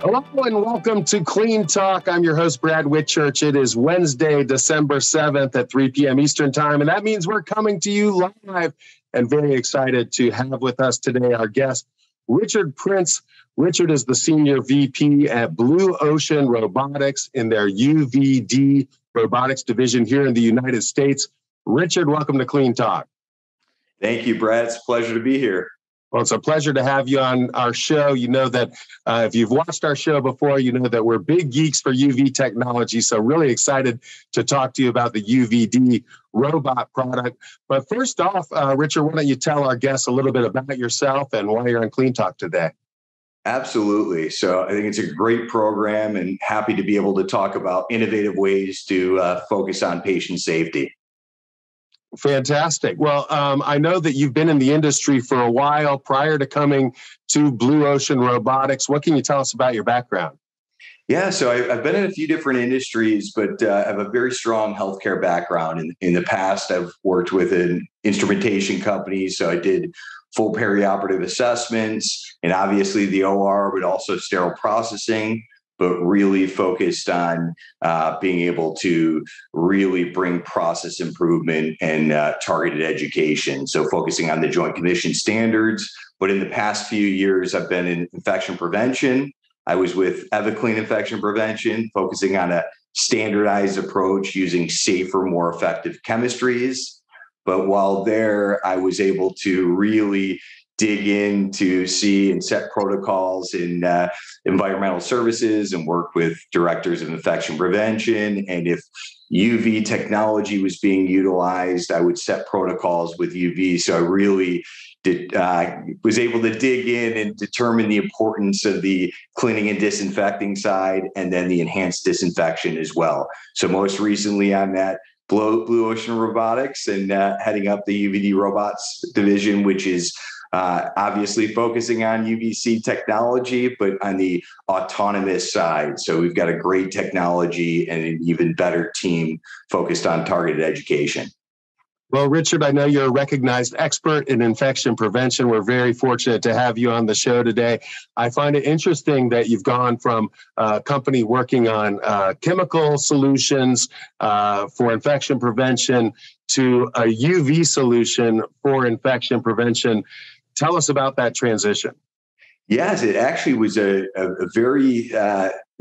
Hello and welcome to Clean Talk. I'm your host, Brad Whitchurch. It is Wednesday, December 7th at 3 p.m. Eastern Time, and that means we're coming to you live and very excited to have with us today our guest, Richard Prinz. Richard is the Senior VP at Blue Ocean Robotics in their UVD Robotics division here in the United States. Richard, welcome to Clean Talk. Thank you, Brad. It's a pleasure to be here. Well, it's a pleasure to have you on our show. You know that if you've watched our show before, you know that we're big geeks for UV technology. So really excited to talk to you about the UVD robot product. But first off, Richard, why don't you tell our guests a little bit about yourself and why you're on Clean Talk today? Absolutely. So I think it's a great program and happy to be able to talk about innovative ways to focus on patient safety. Fantastic. Well, I know that you've been in the industry for a while prior to coming to Blue Ocean Robotics. What can you tell us about your background? Yeah, so I've been in a few different industries, but I have a very strong healthcare background. In the past, I've worked with an instrumentation company, so I did full perioperative assessments and obviously the OR, but also sterile processing, but really focused on being able to really bring process improvement and targeted education. So focusing on the Joint Commission standards. But in the past few years, I've been in infection prevention. I was with EvaClean Infection Prevention, focusing on a standardized approach using safer, more effective chemistries. But while there, I was able to really dig in to see and set protocols in environmental services and work with directors of infection prevention. And if UV technology was being utilized, I would set protocols with UV. So I really was able to dig in and determine the importance of the cleaning and disinfecting side, and then the enhanced disinfection as well. So most recently, I'm at Blue Ocean Robotics and heading up the UVD Robots division, which is obviously focusing on UVC technology, but on the autonomous side. So we've got a great technology and an even better team focused on targeted education. Well, Richard, I know you're a recognized expert in infection prevention. We're very fortunate to have you on the show today. I find it interesting that you've gone from a company working on chemical solutions for infection prevention to a UV solution for infection prevention. Tell us about that transition. Yes, it actually was a very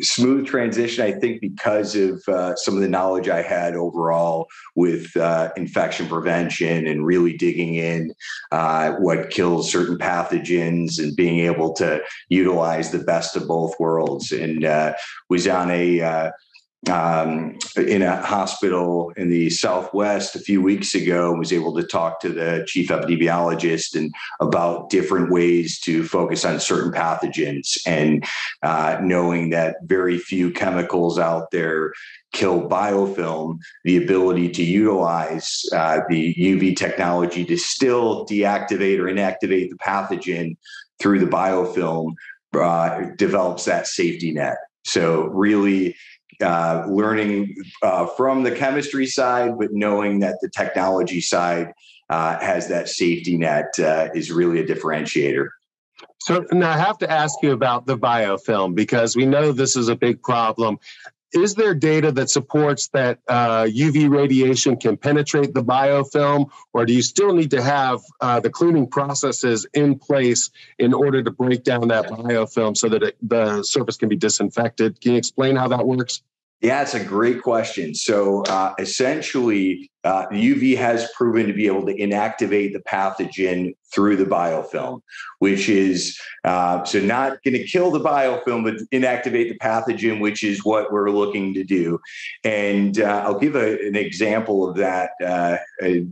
smooth transition, I think, because of some of the knowledge I had overall with infection prevention and really digging in what kills certain pathogens and being able to utilize the best of both worlds. And was on a in a hospital in the Southwest a few weeks ago, was able to talk to the chief epidemiologist and about different ways to focus on certain pathogens, and knowing that very few chemicals out there kill biofilm, the ability to utilize the UV technology to still deactivate or inactivate the pathogen through the biofilm develops that safety net. So really learning from the chemistry side, but knowing that the technology side has that safety net is really a differentiator. So now I have to ask you about the biofilm, because we know this is a big problem. Is there data that supports that UV radiation can penetrate the biofilm, or do you still need to have the cleaning processes in place in order to break down that biofilm so that the surface can be disinfected? Can you explain how that works? Yeah, it's a great question. So essentially, UV has proven to be able to inactivate the pathogen through the biofilm, which is so not going to kill the biofilm, but inactivate the pathogen, which is what we're looking to do. And I'll give an example of that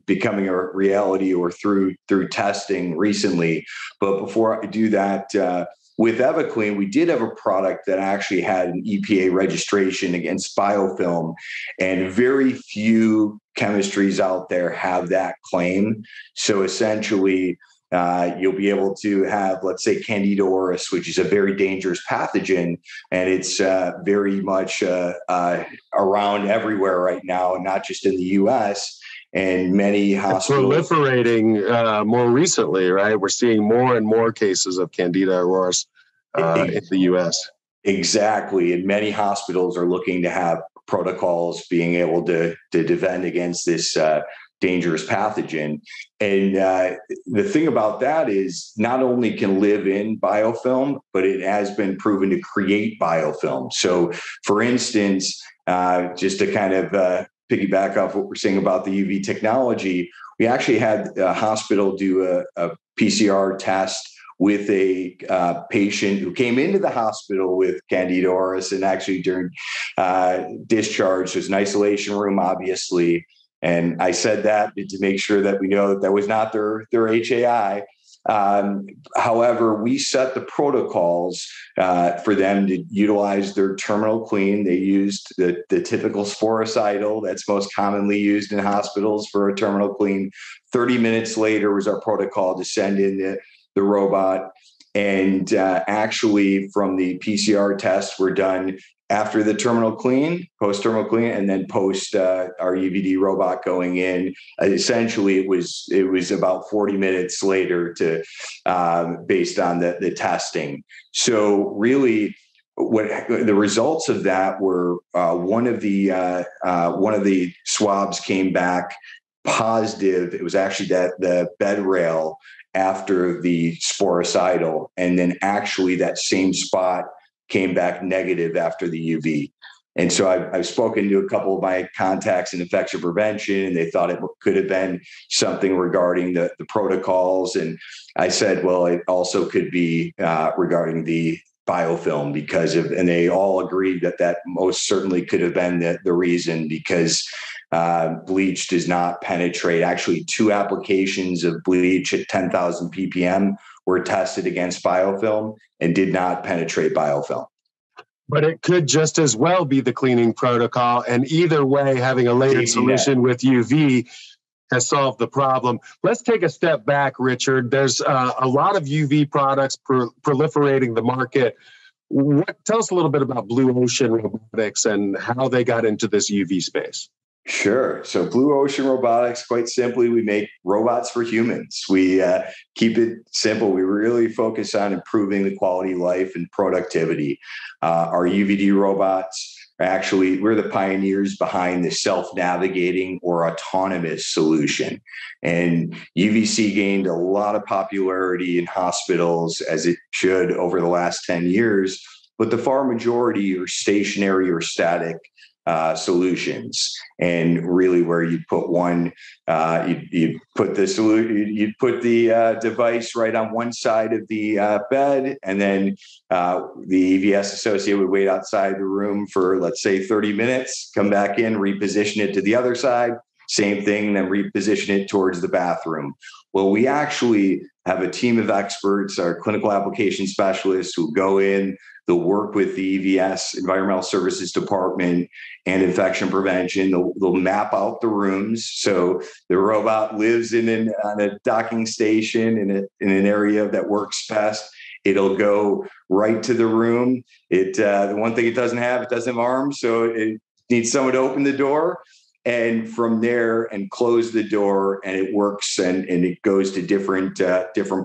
becoming a reality or through testing recently. But before I do that, with EvaClean, we did have a product that actually had an EPA registration against biofilm, and very few chemistries out there have that claim. So essentially, you'll be able to have, let's say, Candida auris, which is a very dangerous pathogen, and it's very much around everywhere right now, not just in the U.S., and many hospitals. It's proliferating more recently, right? We're seeing more and more cases of Candida auris in the U.S. Exactly. And many hospitals are looking to have protocols being able to defend against this dangerous pathogen. And the thing about that is not only can live in biofilm, but it has been proven to create biofilm. So, for instance, just to kind of piggyback off what we're saying about the UV technology, we actually had a hospital do a PCR test with a patient who came into the hospital with Candida auris, and actually during discharge, there's an isolation room, obviously. And I said that to make sure that we know that that was not their HAI. However, we set the protocols for them to utilize their terminal clean. They used the typical sporicidal that's most commonly used in hospitals for a terminal clean. 30 minutes later was our protocol to send in the robot. And actually from the PCR tests were done after the terminal clean, post-terminal clean, and then post our UVD robot going in. Essentially, it was about 40 minutes later to based on the testing. So really, what the results of that were one of the swabs came back positive. It was actually that the bed rail after the sporicidal, and then actually that same spot came back negative after the UV. And so I've spoken to a couple of my contacts in infection prevention, and they thought it could have been something regarding the protocols. And I said, well, it also could be regarding the biofilm and they all agreed that most certainly could have been the reason, because bleach does not penetrate. Actually, 2 applications of bleach at 10,000 ppm were tested against biofilm and did not penetrate biofilm. But it could just as well be the cleaning protocol. And either way, having a layered solution with UV has solved the problem. Let's take a step back, Richard. There's a lot of UV products proliferating the market. Tell us a little bit about Blue Ocean Robotics and how they got into this UV space. Sure. So Blue Ocean Robotics, quite simply, we make robots for humans. We keep it simple. We really focus on improving the quality of life and productivity. Our UVD robots, actually, we're the pioneers behind the self-navigating or autonomous solution. And UVC gained a lot of popularity in hospitals, as it should, over the last 10 years, but the far majority are stationary or static solutions, and really where you put one, you put the device right on one side of the bed, and then the EVS associate would wait outside the room for, let's say, 30 minutes, come back in, reposition it to the other side, same thing, then reposition it towards the bathroom. Well, we actually have a team of experts, our clinical application specialists, who go in, they'll work with the EVS, Environmental Services Department, and Infection Prevention. They'll map out the rooms. So the robot lives on a docking station in an area that works best. It'll go right to the room. The one thing it doesn't have arms, so it needs someone to open the door. And from there, and close the door, and it works, and it goes to different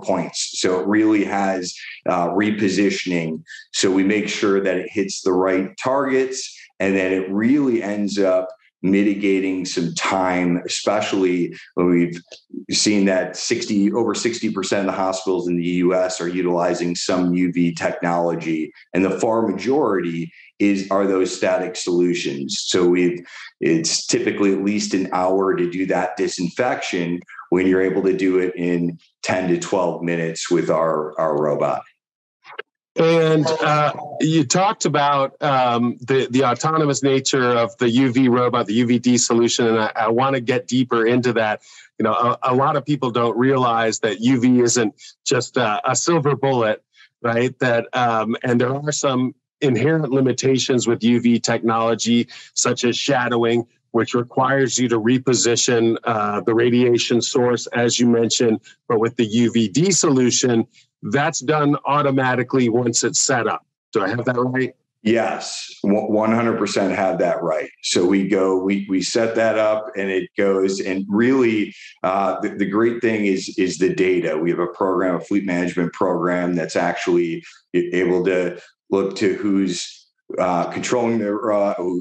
points. So it really has repositioning. So we make sure that it hits the right targets, and then it really ends up mitigating some time, especially when we've seen that over 60% of the hospitals in the U.S. are utilizing some UV technology, and the far majority are those static solutions. So it's typically at least an hour to do that disinfection, when you're able to do it in 10 to 12 minutes with our robot. And you talked about the autonomous nature of the UV robot, the UVD solution, and I want to get deeper into that. You know, a lot of people don't realize that UV isn't just a silver bullet, right? That and there are some inherent limitations with UV technology, such as shadowing, which requires you to reposition the radiation source, as you mentioned. But with the UVD solution, that's done automatically once it's set up. Do I have that right? Yes, 100% have that right. So we set that up, and it goes, and really the great thing is the data. We have a program, a fleet management program, that's actually able to look to who's controlling their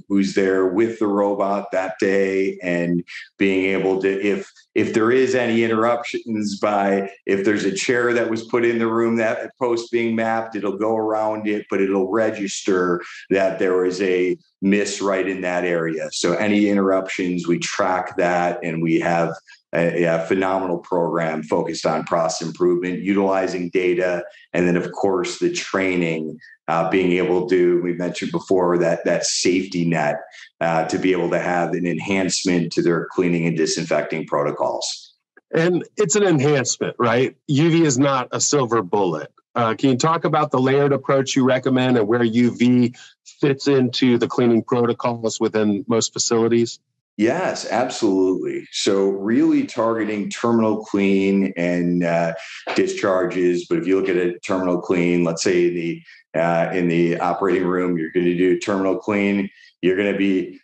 who's there with the robot that day, and being able to, if there is any interruptions by, if there's a chair that was put in the room that post being mapped, it'll go around it, but it'll register that there is a miss right in that area. So any interruptions, we track that, and we have a phenomenal program focused on process improvement, utilizing data, and then of course the training. Being able to, we mentioned before, that safety net to be able to have an enhancement to their cleaning and disinfecting protocols. And it's an enhancement, right? UV is not a silver bullet. Can you talk about the layered approach you recommend and where UV fits into the cleaning protocols within most facilities? Yes, absolutely. So really targeting terminal clean and discharges. But if you look at a terminal clean, let's say in the operating room, you're going to do terminal clean. You're going to be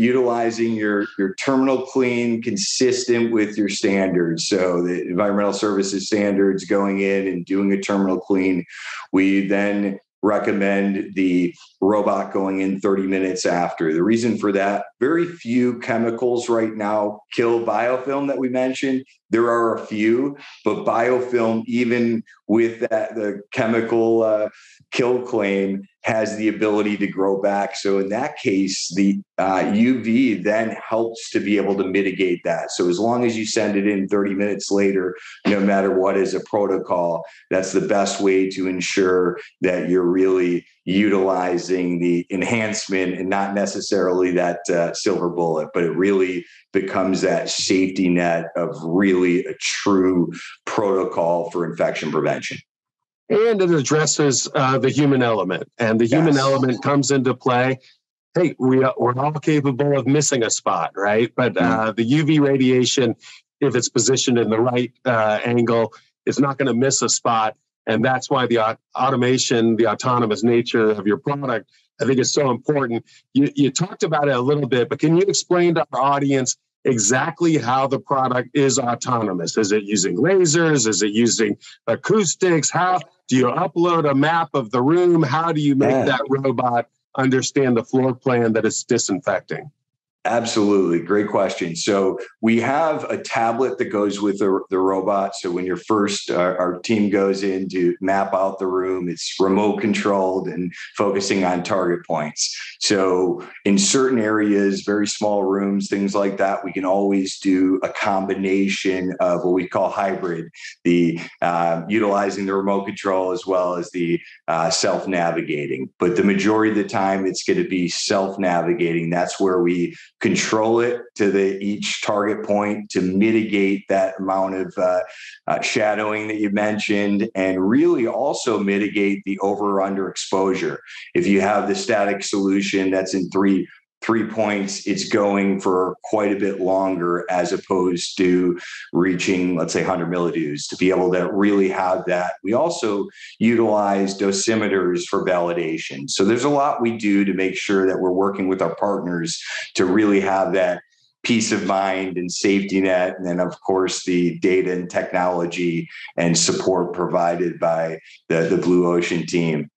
utilizing your terminal clean consistent with your standards. So the environmental services standards going in and doing a terminal clean. We then recommend the robot going in 30 minutes after. The reason for that, very few chemicals right now kill biofilm that we mentioned. There are a few, but biofilm, even with that, the chemical kill claim, has the ability to grow back. So in that case, the UV then helps to be able to mitigate that. So as long as you send it in 30 minutes later, no matter what is a protocol, that's the best way to ensure that you're really utilizing the enhancement and not necessarily that silver bullet, but it really becomes that safety net of really a true protocol for infection prevention. And it addresses the human element, and the human element comes into play. Hey, we're all capable of missing a spot, right? But the UV radiation, if it's positioned in the right angle, is not going to miss a spot. And that's why the automation, the autonomous nature of your product, I think is so important. You talked about it a little bit, but can you explain to our audience exactly how the product is autonomous? Is it using lasers? Is it using acoustics? How do you upload a map of the room? How do you make that robot understand the floor plan that it's disinfecting? Absolutely. Great question. So we have a tablet that goes with the robot. So when you're first, our team goes in to map out the room, it's remote controlled and focusing on target points. So in certain areas, very small rooms, things like that, we can always do a combination of what we call hybrid, the utilizing the remote control as well as the self-navigating. But the majority of the time, it's going to be self-navigating. That's where we control it to each target point to mitigate that amount of shadowing that you mentioned, and really also mitigate the over or under exposure. If you have the static solution that's in three points, it's going for quite a bit longer as opposed to reaching, let's say, 100 millidues, to be able to really have that. We also utilize dosimeters for validation. So there's a lot we do to make sure that we're working with our partners to really have that peace of mind and safety net. And then, of course, the data and technology and support provided by the Blue Ocean team.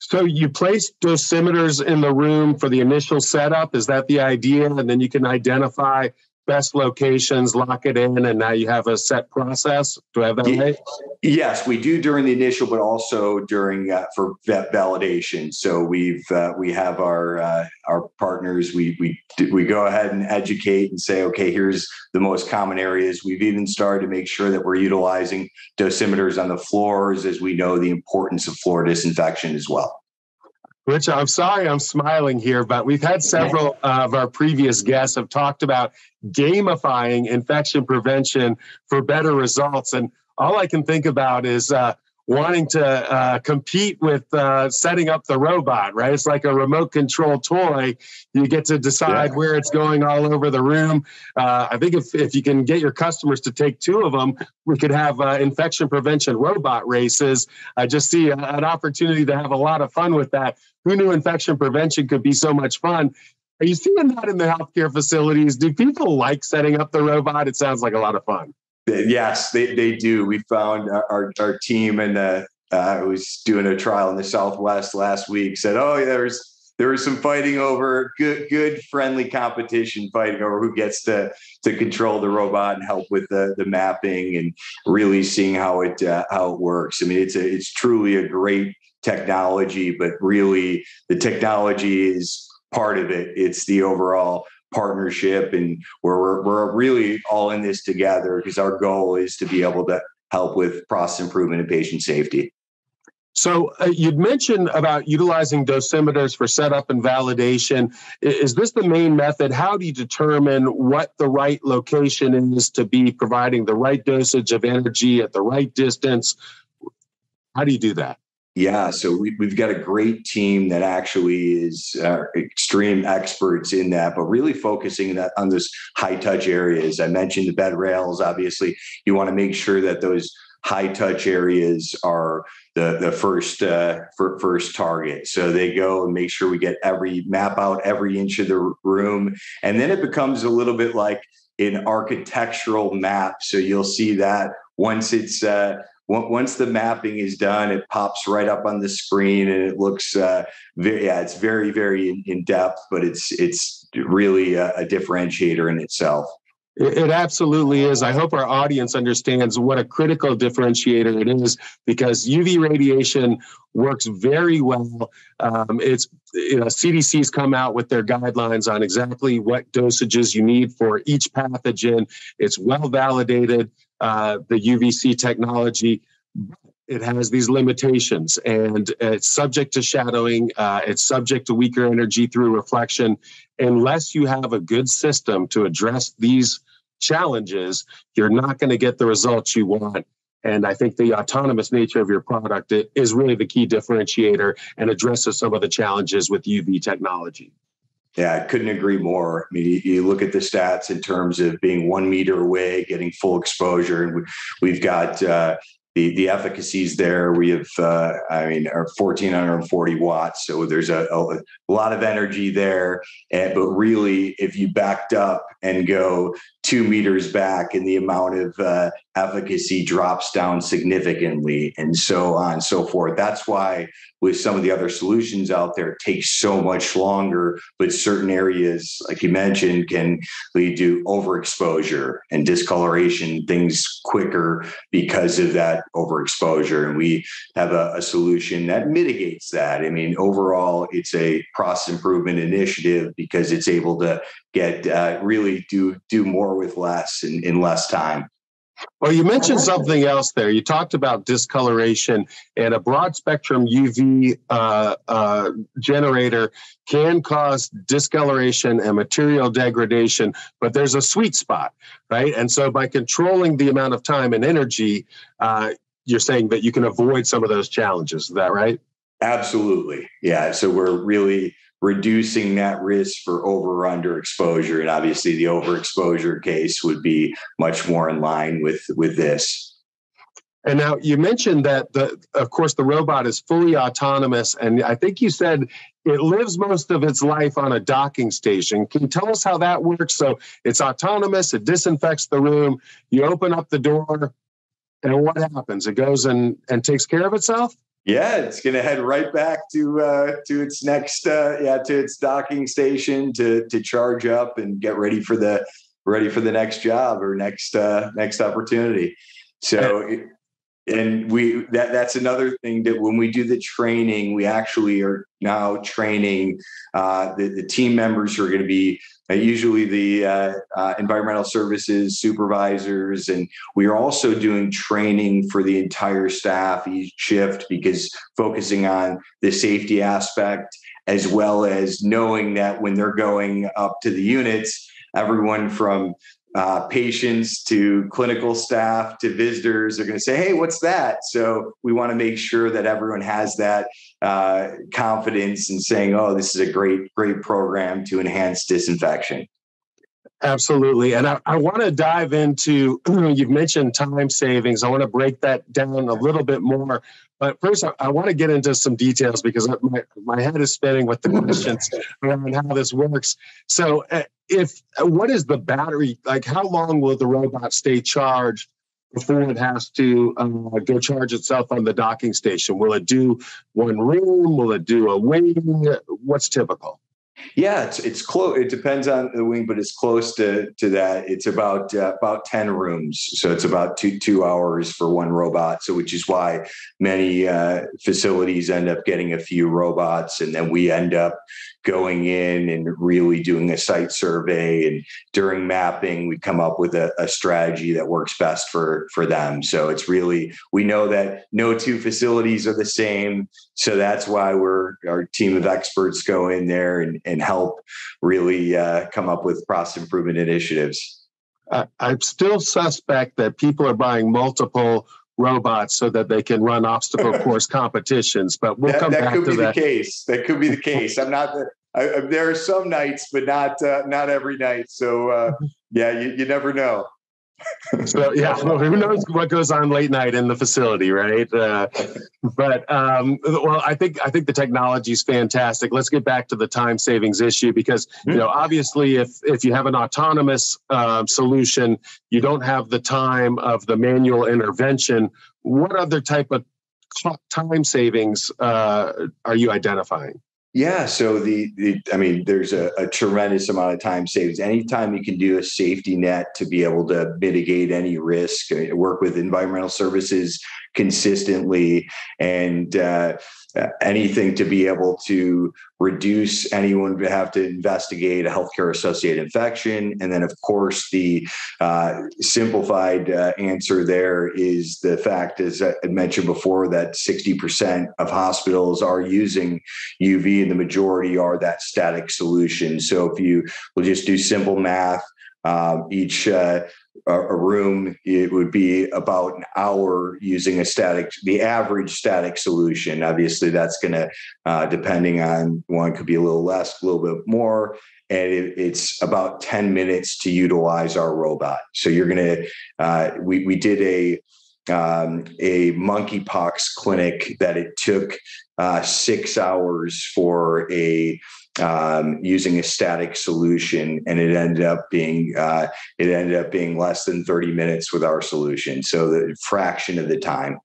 So you place dosimeters in the room for the initial setup. Is that the idea? And then you can identify best locations, lock it in, and now you have a set process. Do I have that right? Yes, we do during the initial, but also during for validation. So we have our partners. We go ahead and educate and say, okay, here's the most common areas. We've even started to make sure that we're utilizing dosimeters on the floors, as we know the importance of floor disinfection as well. Richard, I'm sorry I'm smiling here, but we've had several of our previous guests have talked about gamifying infection prevention for better results. And all I can think about is wanting to compete with setting up the robot, right? It's like a remote control toy. You get to decide where it's going all over the room. I think if you can get your customers to take two of them, we could have infection prevention robot races. I just see an opportunity to have a lot of fun with that. Who knew infection prevention could be so much fun? Are you seeing that in the healthcare facilities? Do people like setting up the robot? It sounds like a lot of fun. Yes, they do. We found our team and I was doing a trial in the Southwest last week, said, oh, there was some fighting over good friendly competition, fighting over who gets to control the robot and help with the mapping and really seeing how it works. I mean, it's truly a great technology, but really the technology is part of it. It's the overall partnership, and we're really all in this together, because our goal is to be able to help with process improvement and patient safety. So you'd mentioned about utilizing dosimeters for setup and validation. Is this the main method? How do you determine what the right location is to be providing the right dosage of energy at the right distance? How do you do that? Yeah, so we've got a great team that actually is extreme experts in that, but really focusing that on this high touch areas. I mentioned the bed rails. Obviously, you want to make sure that those high touch areas are the first target. So they go and make sure we get map out every inch of the room. And then it becomes a little bit like an architectural map. So you'll see that once the mapping is done, it pops right up on the screen, and it looks, it's very, very in depth, but it's really a differentiator in itself. It absolutely is. I hope our audience understands what a critical differentiator it is, because UV radiation works very well. CDC's come out with their guidelines on exactly what dosages you need for each pathogen. It's well validated, the UVC technology. It has these limitations, and it's subject to shadowing. It's subject to weaker energy through reflection. Unless you have a good system to address these challenges, you're not going to get the results you want. And I think the autonomous nature of your product is really the key differentiator and addresses some of the challenges with UV technology. Yeah, I couldn't agree more. I mean, you look at the stats in terms of being 1 meter away, getting full exposure, and we've got the efficacies there. We have, our 1,440 watts. So there's a lot of energy there. But really, if you backed up and go 2 meters back, and the amount of efficacy drops down significantly, and so on and so forth. That's why with some of the other solutions out there, it takes so much longer, but certain areas, like you mentioned, can lead to overexposure and discoloration, things quicker because of that overexposure. And we have a solution that mitigates that. I mean, overall, it's a process improvement initiative, because it's able to get really do more with less in less time. Well, you mentioned something else there. You talked about discoloration, and a broad spectrum UV generator can cause discoloration and material degradation, but there's a sweet spot, right? And so by controlling the amount of time and energy, you're saying that you can avoid some of those challenges. Is that right? Absolutely. Yeah. So we're really reducing that risk for over or underexposure. And obviously the overexposure case would be much more in line with this. And now you mentioned that, of course, the robot is fully autonomous. And I think you said it lives most of its life on a docking station. Can you tell us how that works? So it's autonomous, it disinfects the room, you open up the door, and what happens? It goes and takes care of itself? Yeah, it's going to head right back to its next to its docking station to charge up and get ready for the next job or next opportunity. So, and that's another thing that when we do the training, we actually are now training the team members who are going to be usually the environmental services supervisors. And we are also doing training for the entire staff each shift, because focusing on the safety aspect, as well as knowing that when they're going up to the units, everyone from patients to clinical staff to visitors are going to say, hey, what's that? So we want to make sure that everyone has that confidence in saying, oh, this is a great, great program to enhance disinfection. Absolutely. And I want to dive into, you've mentioned time savings. I want to break that down a little bit more. But first, I want to get into some details, because my head is spinning with the questions around how this works. So what is the battery? Like, how long will the robot stay charged before it has to go charge itself on the docking station? Will it do one room? Will it do a wing? What's typical? Yeah, it's close. It depends on the wing, but it's close to that. It's about 10 rooms. So it's about two hours for one robot. So which is why many facilities end up getting a few robots. And then we end up going in and really doing a site survey. And during mapping, we come up with a strategy that works best for them. So it's really, we know that no two facilities are the same. So that's why our team of experts go in there and help really come up with process improvement initiatives. I still suspect that people are buying multiple robots so that they can run obstacle course competitions, but we'll come back to that. That could be the case. That could be the case. I'm not. There are some nights, but not every night. So you never know. So well, who knows what goes on late night in the facility, right? Well, I think the technology is fantastic. Let's get back to the time savings issue because obviously, if you have an autonomous solution, you don't have the time of the manual intervention. What other type of time savings are you identifying? Yeah. So there's a tremendous amount of time savings. Anytime you can do a safety net to be able to mitigate any risk, work with environmental services consistently, and anything to be able to reduce anyone to have to investigate a healthcare-associated infection. And then, of course, the simplified answer there is the fact, as I mentioned before, that 60% of hospitals are using UV and the majority are that static solution. So if you will just do simple math, each a room, it would be about an hour using the average static solution. Obviously, that's going to, depending on one, could be a little less, a little bit more. And it's about 10 minutes to utilize our robot. So you're going to, we did a monkeypox clinic that it took 6 hours for using a static solution, and it ended up being less than 30 minutes with our solution, so the fraction of the time.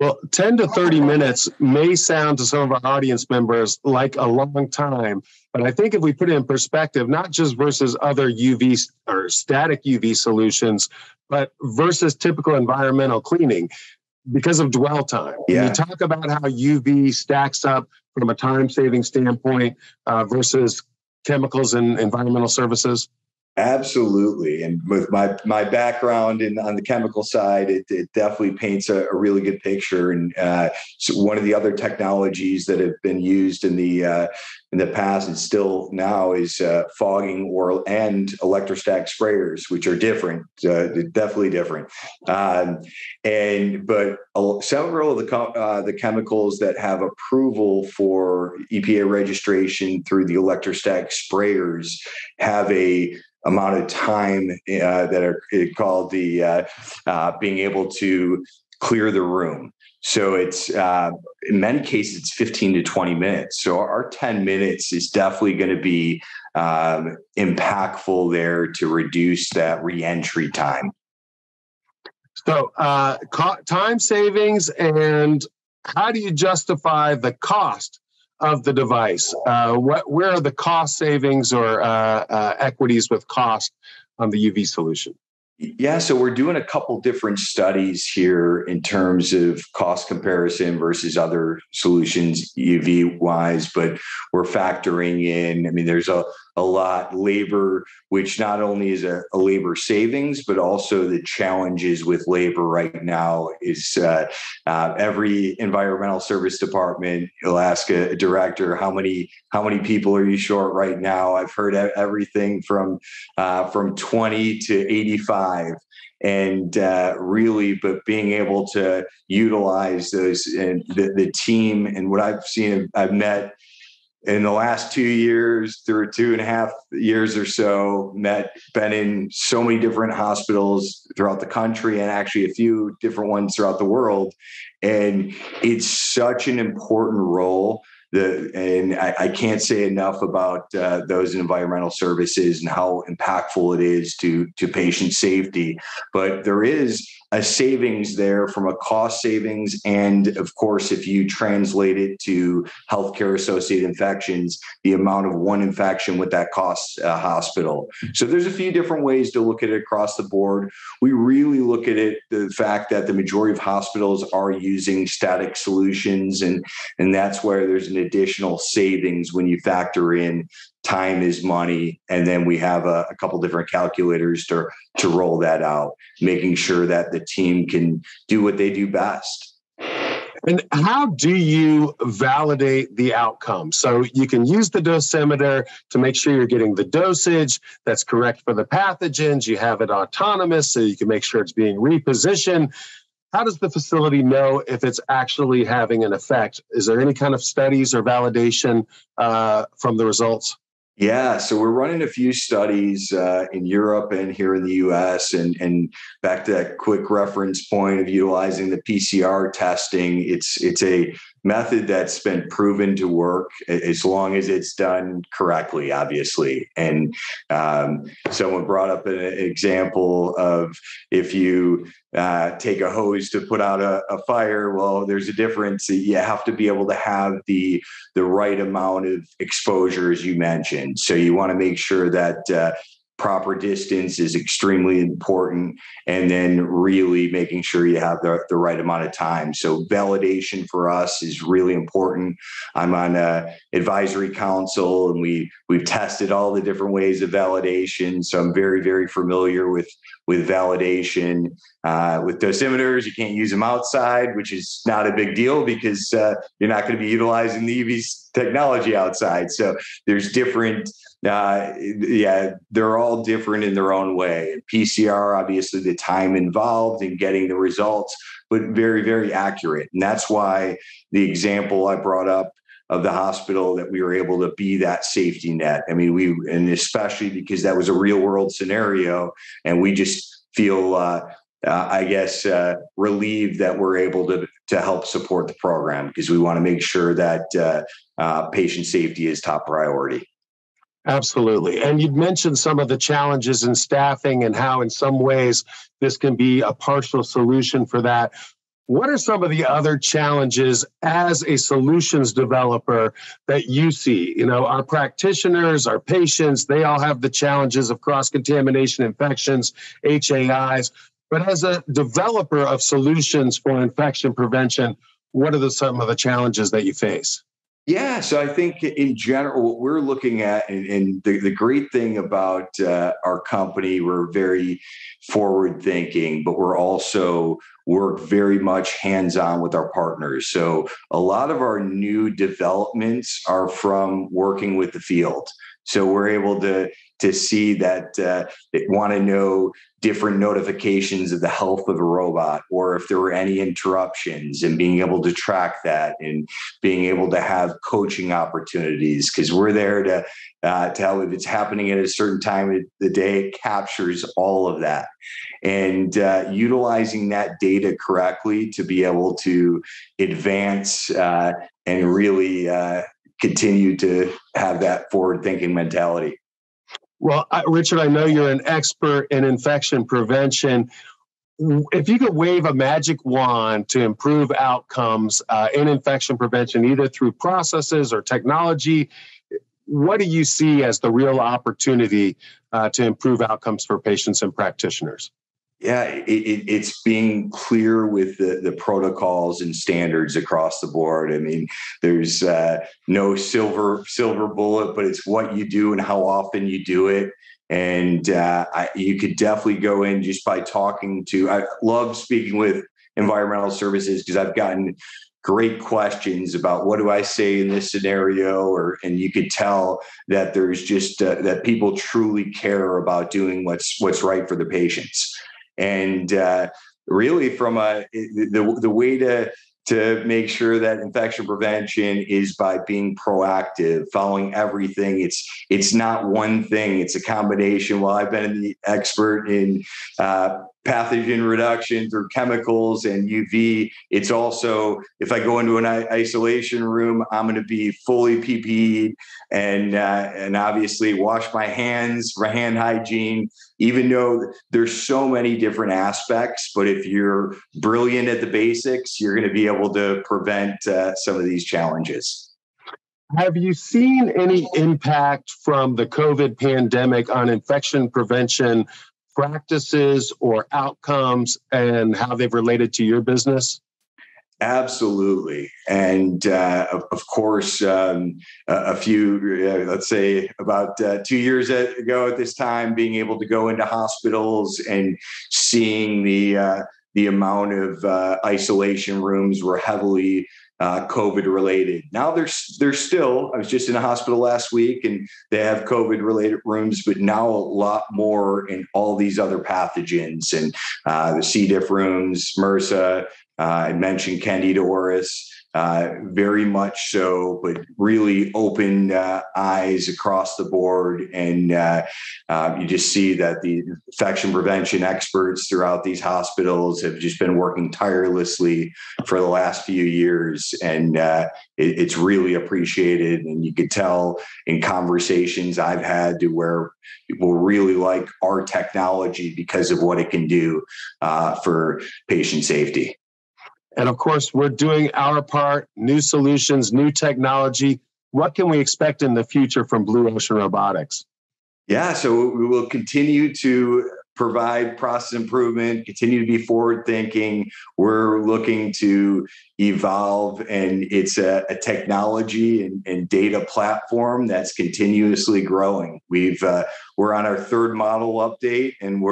Well, 10 to 30 minutes may sound to some of our audience members like a long time, but I think if we put it in perspective, not just versus other UV or static UV solutions, but versus typical environmental cleaning, because of dwell time. Yeah. When you talk about how UV stacks up from a time-saving standpoint versus chemicals and environmental services? Absolutely. And with my background on the chemical side, it definitely paints a really good picture. And so one of the other technologies that have been used in the past and still now is fogging and electrostatic sprayers, which are different, definitely different. But several of the chemicals that have approval for EPA registration through the electrostatic sprayers have a amount of time that are called the being able to clear the room. So it's in many cases, it's 15 to 20 minutes. So our 10 minutes is definitely going to be impactful there to reduce that reentry time. So time savings, and how do you justify the cost of the device? Where are the cost savings or equities with cost on the UV solution? Yeah, so we're doing a couple different studies here in terms of cost comparison versus other solutions UV-wise, but we're factoring in, there's a lot labor, which not only is a labor savings, but also the challenges with labor right now is every environmental service department, you'll ask a director, how many people are you short right now? I've heard everything from 20 to 85. And really, but being able to utilize those and the team, and what I've seen, I've met in the last 2 years, through 2.5 years or so, been in so many different hospitals throughout the country and actually a few different ones throughout the world. And it's such an important role And I can't say enough about those environmental services and how impactful it is to patient safety. But there is a savings there from a cost savings. And of course, if you translate it to healthcare associated infections, the amount of one infection, what that costs a hospital. So there's a few different ways to look at it across the board. We really look at it, the fact that the majority of hospitals are using static solutions, and that's where there's an additional savings when you factor in time is money. And then we have a couple different calculators to roll that out, making sure that the team can do what they do best. And how do you validate the outcome? So you can use the dosimeter to make sure you're getting the dosage that's correct for the pathogens. You have it autonomous, so you can make sure it's being repositioned. How does the facility know if it's actually having an effect? Is there any kind of studies or validation from the results? Yeah, so we're running a few studies in Europe and here in the U.S. And back to that quick reference point of utilizing the PCR testing, it's a method that's been proven to work as long as it's done correctly, obviously. And someone brought up an example of if you take a hose to put out a fire, well, there's a difference. You have to be able to have the right amount of exposure, as you mentioned. So you want to make sure that proper distance is extremely important, and then really making sure you have the right amount of time. So validation for us is really important. I'm on an advisory council, and we've tested all the different ways of validation. So I'm very, very familiar with validation. With dosimeters, you can't use them outside, which is not a big deal because you're not going to be utilizing the EV technology outside. So there's different they're all different in their own way. PCR, obviously, the time involved in getting the results, but very, very accurate. And that's why the example I brought up of the hospital, that we were able to be that safety net. I mean, and especially because that was a real world scenario, and we just feel, relieved that we're able to help support the program, because we want to make sure that patient safety is top priority. Absolutely. And you'd mentioned some of the challenges in staffing and how in some ways this can be a partial solution for that. What are some of the other challenges as a solutions developer that you see? You know, our practitioners, our patients, they all have the challenges of cross-contamination, infections, HAIs. But as a developer of solutions for infection prevention, what are some of the challenges that you face? Yeah, so I think in general, what we're looking at, and the great thing about our company, we're very forward thinking, but we're also work very much hands-on with our partners. So a lot of our new developments are from working with the field. So we're able to see that they want to know different notifications of the health of a robot, or if there were any interruptions, and being able to track that, and being able to have coaching opportunities, because we're there to tell if it's happening at a certain time of the day. It captures all of that, and utilizing that data correctly to be able to advance and really continue to have that forward-thinking mentality. Well, Richard, I know you're an expert in infection prevention. If you could wave a magic wand to improve outcomes in infection prevention, either through processes or technology, what do you see as the real opportunity to improve outcomes for patients and practitioners? Yeah, it's being clear with the protocols and standards across the board. I mean, there's no silver bullet, but it's what you do and how often you do it. And you could definitely go in just by talking to. I love speaking with environmental services because I've gotten great questions about what do I say in this scenario, and you could tell that there's just that people truly care about doing what's right for the patients. And really, from the way to to make sure that infection prevention is by being proactive, following everything. It's not one thing, it's a combination. While I've been the expert in pathogen reduction through chemicals and UV, it's also, if I go into an isolation room, I'm going to be fully PPE and obviously wash my hands for hand hygiene, even though there's so many different aspects. But if you're brilliant at the basics, you're going to be able to prevent some of these challenges. Have you seen any impact from the COVID pandemic on infection prevention practices or outcomes and how they've related to your business? Absolutely. And of course, a few, let's say about 2 years ago at this time, being able to go into hospitals and seeing the amount of isolation rooms were heavily COVID related. Now there's still, I was just in a hospital last week and they have COVID related rooms, but now a lot more in all these other pathogens and the C. diff rooms, MRSA, I mentioned Candida auris, very much so, but really opened eyes across the board. And you just see that the infection prevention experts throughout these hospitals have just been working tirelessly for the last few years. And it's really appreciated. And you could tell in conversations I've had to where people really like our technology because of what it can do for patient safety. And of course, we're doing our part, new solutions, new technology. What can we expect in the future from Blue Ocean Robotics? Yeah, so we will continue to provide process improvement, continue to be forward-thinking. We're looking to evolve, and it's a technology and data platform that's continuously growing. We're on our third model update, and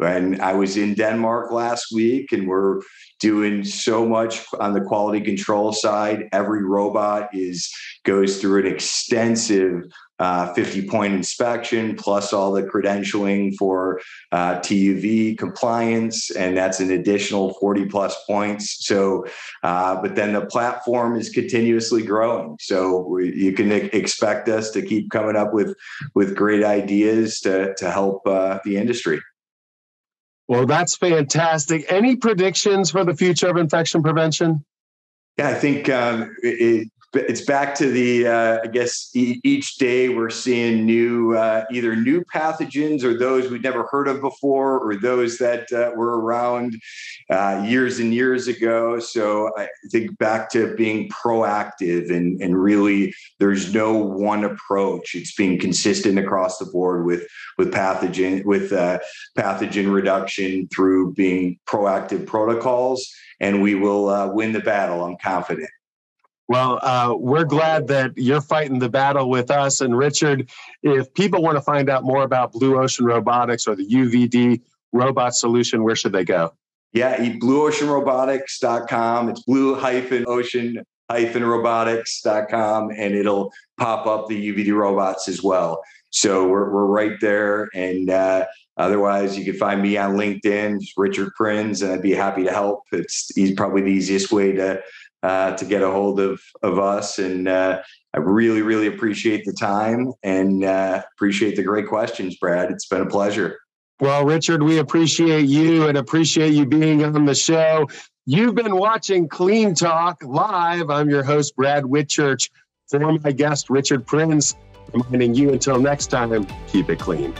and I was in Denmark last week, and we're doing so much on the quality control side. Every robot goes through an extensive 50-point inspection, plus all the credentialing for TÜV compliance, and that's an additional 40-plus points. So, but then the platform is continuously growing. So you can expect us to keep coming up with great ideas to help the industry. Well, that's fantastic. Any predictions for the future of infection prevention? Yeah, I think it's back to the, I guess, each day we're seeing either new pathogens or those we'd never heard of before, or those that were around years and years ago. So I think back to being proactive and really there's no one approach. It's being consistent across the board with pathogen reduction through being proactive protocols, and we will win the battle. I'm confident. Well, we're glad that you're fighting the battle with us. And Richard, if people want to find out more about Blue Ocean Robotics or the UVD robot solution, where should they go? Yeah, blueoceanrobotics.com. It's blue-ocean-robotics.com, and it'll pop up the UVD robots as well. So we're right there. And otherwise, you can find me on LinkedIn, Richard Prinz, and I'd be happy to help. It's probably the easiest way to get a hold of us. And I really, really appreciate the time and appreciate the great questions, Brad. It's been a pleasure. Well, Richard, we appreciate you and appreciate you being on the show. You've been watching Clean Talk Live. I'm your host, Brad Whitchurch, for my guest, Richard Prinz, reminding you until next time, keep it clean.